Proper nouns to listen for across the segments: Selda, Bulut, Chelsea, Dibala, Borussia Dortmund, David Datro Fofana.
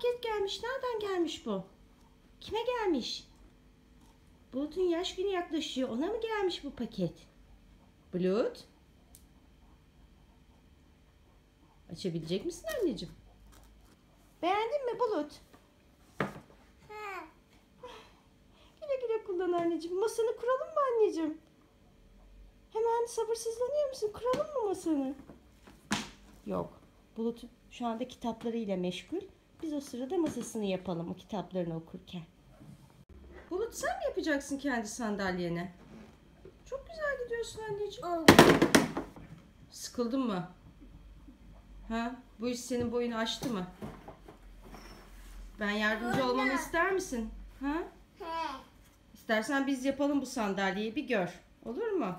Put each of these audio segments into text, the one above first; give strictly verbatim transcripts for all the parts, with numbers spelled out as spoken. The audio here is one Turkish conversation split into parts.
paket gelmiş. Nereden gelmiş bu? Kime gelmiş? Bulut'un yaş günü yaklaşıyor. Ona mı gelmiş bu paket? Bulut? Açabilecek misin anneciğim? Beğendin mi Bulut? Ha. Güle güle kullan anneciğim. Masanı kuralım mı anneciğim? Hemen sabırsızlanıyor musun? Kuralım mı masanı? Yok. Bulut şu anda kitaplarıyla meşgul. Biz o sırada masasını yapalım o kitaplarını okurken. Bulut sen mi yapacaksın kendi sandalyeni? Çok güzel gidiyorsun anneciğim. Oh. Sıkıldın mı? Ha? Bu iş senin boyunu aştı mı? Ben yardımcı olmamı ister misin? Ha? He. İstersen biz yapalım bu sandalyeyi bir gör. Olur mu?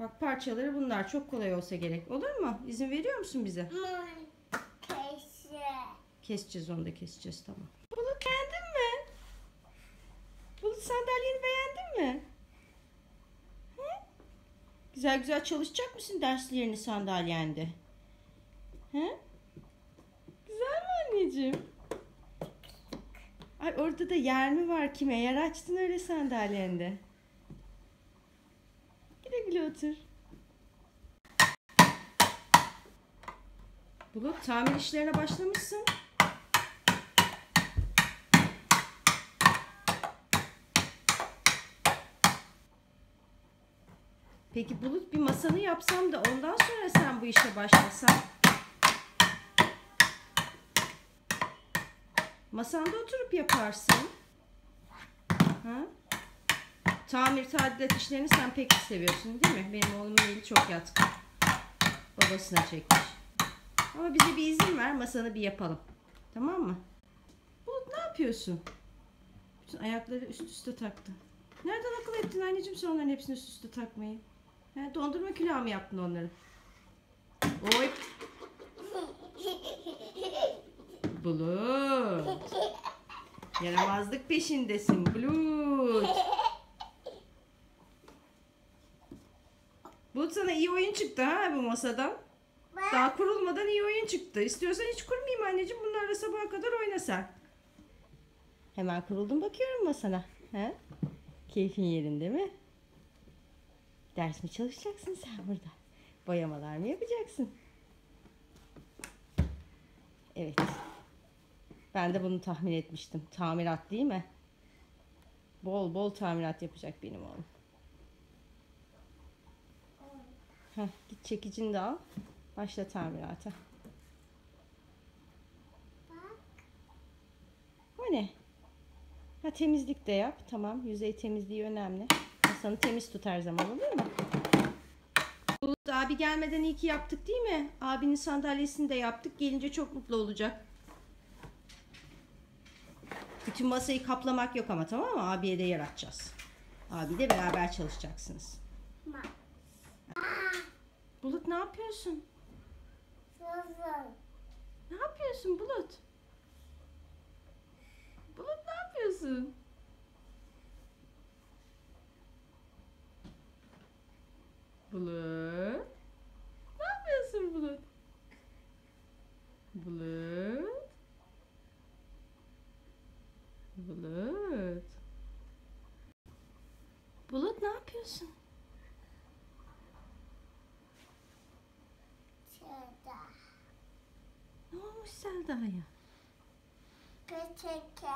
Bak parçaları bunlar. Çok kolay olsa gerek. Olur mu? İzin veriyor musun bize? Keseceğiz. Keseceğiz onu da keseceğiz. Tamam. Bulut beğendin mi? Bulut sandalyeni beğendin mi? He? Güzel güzel çalışacak mısın derslerini sandalyende? He? Güzel mi anneciğim? Ay orada da yer mi var? Kime yer açtın öyle sandalyende? Güle güle otur. Bulut tamir işlerine başlamışsın. Peki Bulut bir masanı yapsam da ondan sonra sen bu işe başlasan. Masanda oturup yaparsın. Ha? Tamir tadilat işlerini sen pek seviyorsun değil mi? Benim oğlumun eli çok yatkın. Babasına çekmiş. Ama bize bir izin ver masanı bir yapalım. Tamam mı? Bulut ne yapıyorsun? Bütün ayakları üst üste taktı. Nereden akıl ettin anneciğim sen onların hepsini üst üste takmayı? Ha, dondurma külahı mı yaptın onları? Oy! Bulut. Yaramazlık peşindesin Bulut. Bulut sana iyi oyun çıktı ha bu masadan. Daha kurulmadan iyi oyun çıktı. İstiyorsan hiç kurmayayım anneciğim. Bunlarla sabaha kadar oyna sen. Hemen kuruldum bakıyorum masana. He? Keyfin yerinde mi? Ders mi çalışacaksın sen burada? Boyamalar mı yapacaksın? Evet. Ben de bunu tahmin etmiştim. Tamirat değil mi? Bol bol tamirat yapacak benim oğlum. Heh, git çekicini de al. Başla tamirata. Bak. O ne? Ha, temizlik de yap. Tamam. Yüzey temizliği önemli. Masanı temiz tut her zaman olur mu? Bulut abi gelmeden iyi ki yaptık değil mi? Abinin sandalyesini de yaptık. Gelince çok mutlu olacak. Bütün masayı kaplamak yok ama tamam mı? Abiye de yer açacağız. Abi de beraber çalışacaksınız. Ma. Bulut ne yapıyorsun? Baba. Ne yapıyorsun Bulut? Bulut ne yapıyorsun? Bulut. Ne yapıyorsun Bulut? Bulut. Bulut. Bulut ne yapıyorsun? Selda. Ne olmuş Selda'ya? Peçete.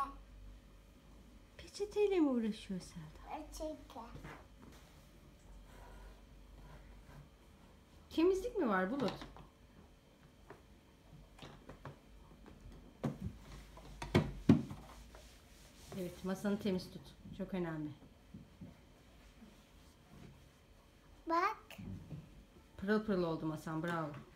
Peçeteyle mi uğraşıyor Selda? Peçete. Temizlik mi var Bulut? Evet, masanı temiz tut. Çok önemli. Bak. Pırıl pırıl oldu masan. Bravo.